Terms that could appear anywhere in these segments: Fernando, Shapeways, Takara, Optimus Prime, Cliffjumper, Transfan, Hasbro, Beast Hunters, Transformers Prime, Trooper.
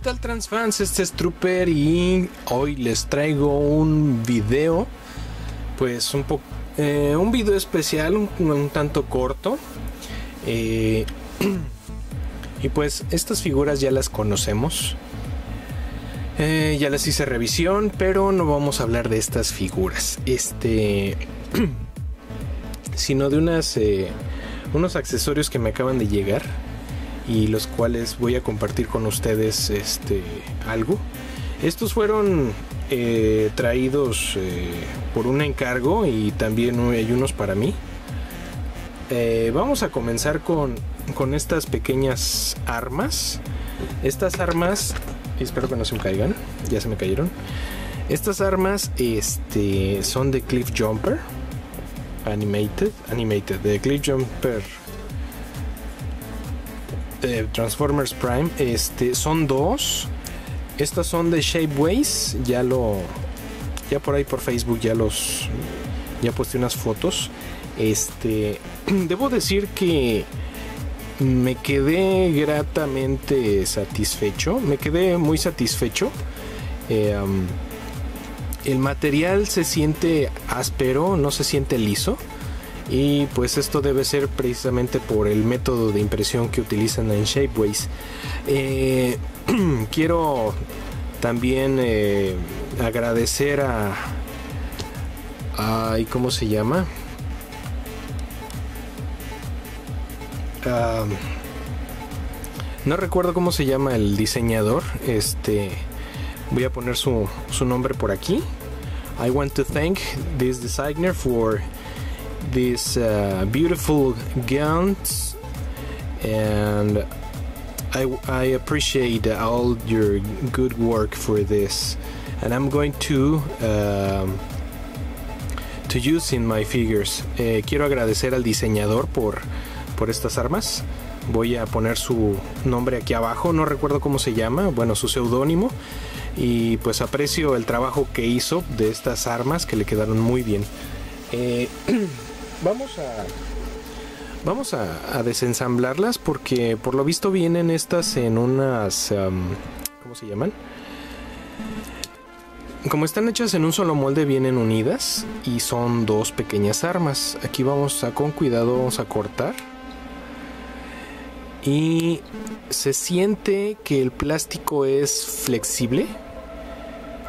¿Qué tal, Transfans? Este es Trooper y hoy les traigo un video, pues un video especial, un tanto corto. Y pues estas figuras ya las conocemos, ya las hice revisión, pero no vamos a hablar de estas figuras, sino de unos accesorios que me acaban de llegar y los cuales voy a compartir con ustedes algo. Estos fueron traídos por un encargo y también hay unos para mí. Vamos a comenzar con estas pequeñas armas. Estas armas, espero que no se me caigan, ya se me cayeron. Estas armas son de Cliffjumper Animated de Cliffjumper Transformers Prime. Son dos. Estas son de Shapeways. Ya por ahí por Facebook ya posté unas fotos. Debo decir que me quedé gratamente satisfecho. Me quedé muy satisfecho. El material se siente áspero, no se siente liso. Y pues esto debe ser precisamente por el método de impresión que utilizan en Shapeways. Quiero también agradecer ¿cómo se llama? No recuerdo cómo se llama el diseñador. Voy a poner su nombre por aquí. I want to thank this designer for these beautiful gowns, and I appreciate all your good work for this, and I'm going to use in my figures. Quiero agradecer al diseñador por estas armas. Voy a poner su nombre aquí abajo, no recuerdo cómo se llama, bueno, su seudónimo, y pues aprecio el trabajo que hizo de estas armas que le quedaron muy bien. Vamos a desensamblarlas porque por lo visto vienen estas en unas... ¿cómo se llaman? Como están hechas en un solo molde, vienen unidas y son dos pequeñas armas. Aquí con cuidado vamos a cortar. Y se siente que el plástico es flexible.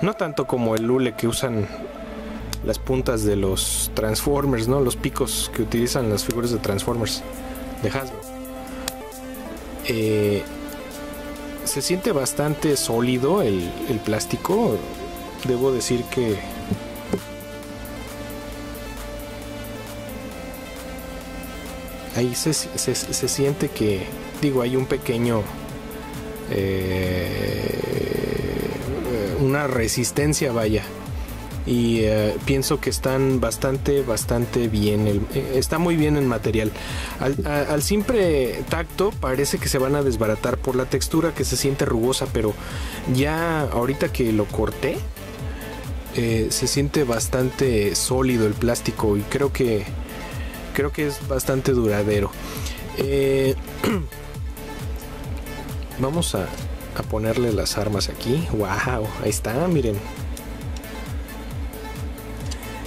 No tanto como el hule que usan las puntas de los Transformers, ¿no? Los picos que utilizan las figuras de Transformers de Hasbro. Se siente bastante sólido el plástico. Debo decir que... ahí se siente que... digo, hay un pequeño... una resistencia, vaya. Y pienso que están bastante bien, está muy bien el material. Al simple tacto parece que se van a desbaratar por la textura que se siente rugosa, pero ya ahorita que lo corté, se siente bastante sólido el plástico y creo que es bastante duradero. Vamos a ponerle las armas aquí. Wow, ahí está, miren.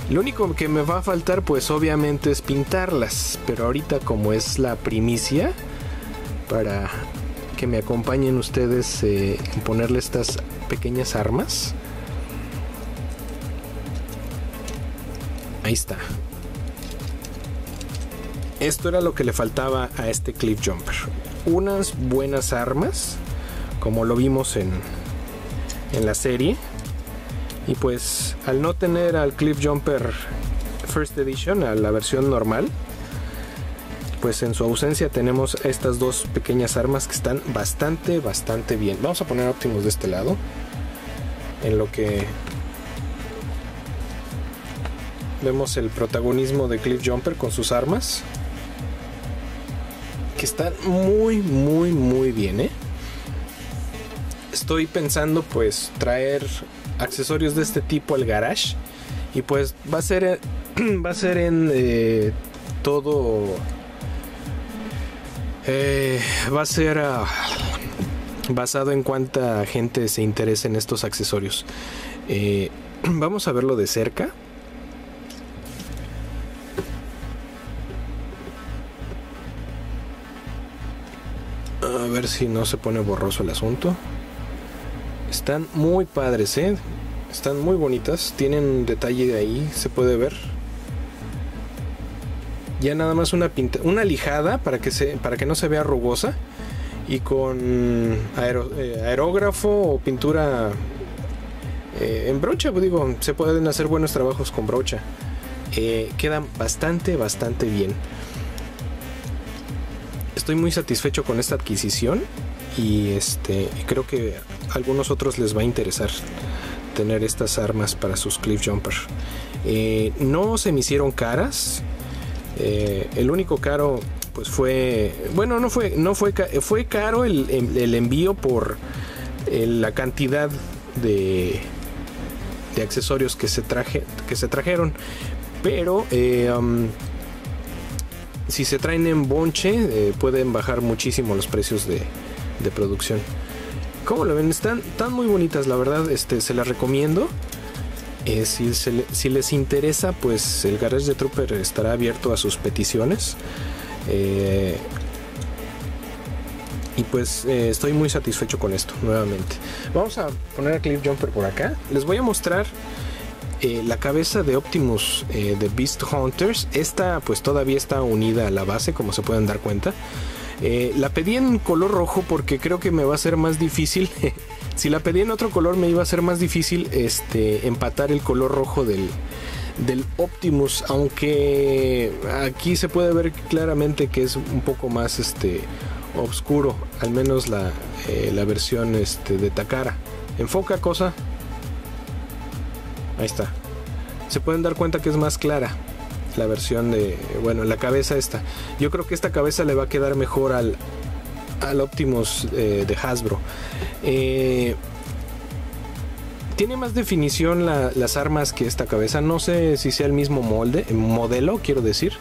Lo único que me va a faltar, pues obviamente, es pintarlas, pero ahorita como es la primicia, para que me acompañen ustedes en ponerle estas pequeñas armas. Ahí está. Esto era lo que le faltaba a este Cliffjumper. Unas buenas armas, como lo vimos en la serie. Y pues al no tener al Cliffjumper First Edition, a la versión normal, pues en su ausencia tenemos estas dos pequeñas armas que están bastante bien. Vamos a poner Optimus de este lado, en lo que vemos el protagonismo de Cliffjumper con sus armas, que están muy bien, ¿eh? Estoy pensando pues traer accesorios de este tipo al garage, y pues va a ser en todo, va a ser basado en cuánta gente se interesa en estos accesorios. Vamos a verlo de cerca. A ver si no se pone borroso el asunto. Están muy padres, ¿eh? Están muy bonitas. Tienen un detalle de ahí, se puede ver. Ya nada más una pinta, una lijada para que no se vea rugosa. Y con aerógrafo o pintura en brocha, pues digo, se pueden hacer buenos trabajos con brocha. Quedan bastante bien. Estoy muy satisfecho con esta adquisición y creo que a algunos otros les va a interesar tener estas armas para sus Cliffjumper. No se me hicieron caras. El único caro pues fue, bueno, no fue caro el envío por la cantidad de accesorios que se trajeron, pero si se traen en bonche pueden bajar muchísimo los precios de producción. Como lo ven, están tan muy bonitas, la verdad. Se las recomiendo. Si les interesa, pues el garage de Trooper estará abierto a sus peticiones. Y pues estoy muy satisfecho con esto nuevamente. Vamos a poner a Cliffjumper por acá. Les voy a mostrar la cabeza de Optimus de Beast Hunters. Esta pues todavía está unida a la base, como se pueden dar cuenta. La pedí en color rojo porque creo que me va a ser más difícil. Si la pedí en otro color me iba a ser más difícil empatar el color rojo del Optimus, aunque aquí se puede ver claramente que es un poco más oscuro, al menos la versión de Takara. Enfoca, cosa. Ahí está. Se pueden dar cuenta que es más clara la versión de, bueno, la cabeza esta. Yo creo que esta cabeza le va a quedar mejor al Optimus de Hasbro. Tiene más definición las armas que esta cabeza. No sé si sea el mismo modelo, quiero decir.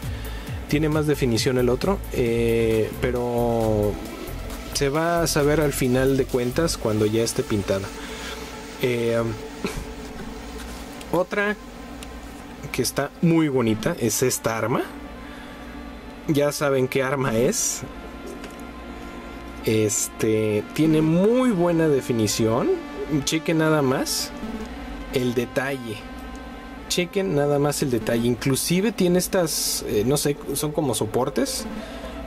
Tiene más definición el otro, pero se va a saber al final de cuentas cuando ya esté pintada. Otra que está muy bonita es esta arma. Ya saben qué arma es. Tiene muy buena definición. Chequen nada más el detalle. Inclusive tiene estas, no sé, son como soportes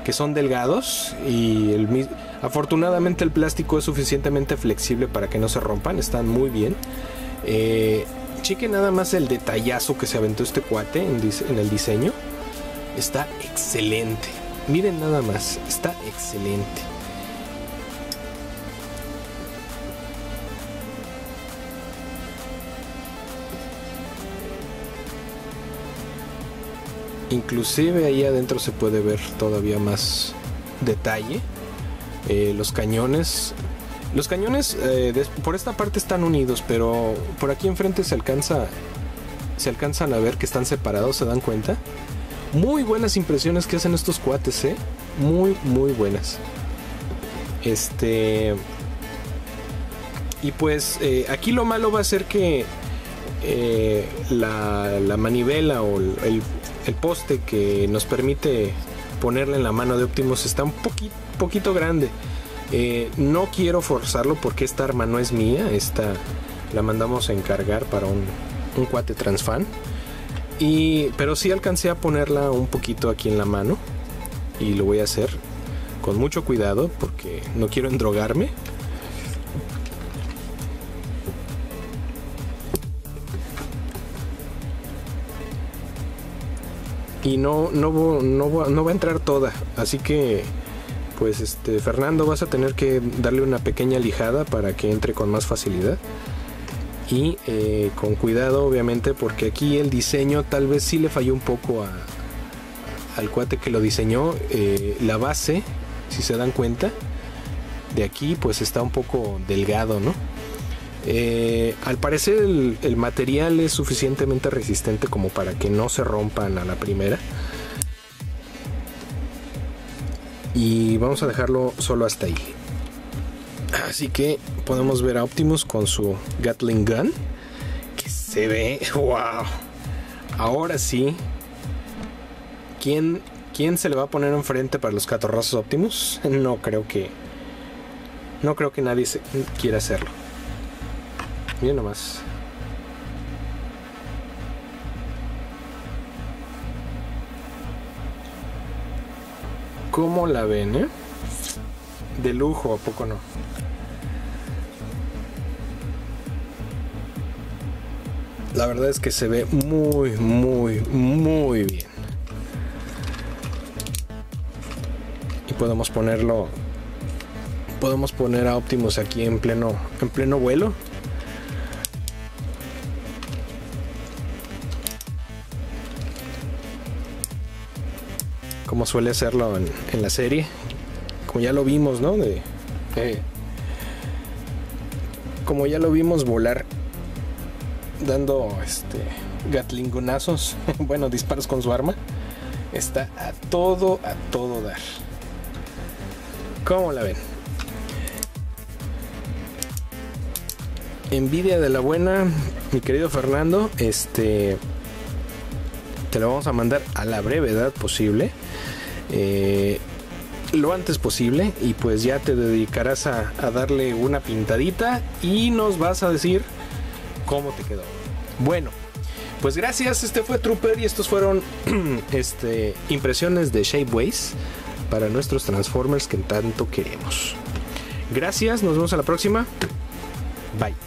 que son delgados. Y afortunadamente el plástico es suficientemente flexible para que no se rompan. Están muy bien. Chequen nada más el detallazo que se aventó este cuate en el diseño. Está excelente. Miren nada más. Está excelente. Inclusive ahí adentro se puede ver todavía más detalle. Los cañones. Los cañones por esta parte están unidos, pero por aquí enfrente se alcanzan a ver que están separados, ¿se dan cuenta? Muy buenas impresiones que hacen estos cuates, ¿eh? Muy buenas. Y pues aquí lo malo va a ser que la manivela o el poste que nos permite ponerle en la mano de Optimus está un poquito grande. No quiero forzarlo porque esta arma no es mía. Esta la mandamos a encargar para un cuate Transfan. Pero sí alcancé a ponerla un poquito aquí en la mano. Y lo voy a hacer con mucho cuidado porque no quiero endrogarme. Y no va a entrar toda. Así que pues Fernando, vas a tener que darle una pequeña lijada para que entre con más facilidad y con cuidado, obviamente, porque aquí el diseño tal vez sí le falló un poco al cuate que lo diseñó. La base, si se dan cuenta, de aquí pues está un poco delgado, ¿no? Al parecer el material es suficientemente resistente como para que no se rompan a la primera. Y vamos a dejarlo solo hasta ahí. Así que podemos ver a Optimus con su Gatling Gun, que se ve, wow. Ahora sí, ¿quién se le va a poner enfrente para los catorrazos Optimus? No creo que nadie quiera hacerlo. Miren nomás. ¿Cómo la ven, eh? De lujo, ¿a poco no? La verdad es que se ve muy, muy, muy bien. Y podemos ponerlo... Podemos poner a Optimus aquí en pleno vuelo. Como suele hacerlo en la serie. Como ya lo vimos, ¿no? Como ya lo vimos volar. Dando gatlingonazos, bueno, disparos con su arma. Está a todo dar. ¿Cómo la ven? Envidia de la buena, mi querido Fernando. Te lo vamos a mandar a la brevedad posible, lo antes posible, y pues ya te dedicarás a darle una pintadita y nos vas a decir cómo te quedó. Bueno, pues gracias. Este fue Trooper y estos fueron impresiones de Shapeways para nuestros Transformers que tanto queremos. Gracias, nos vemos a la próxima. Bye.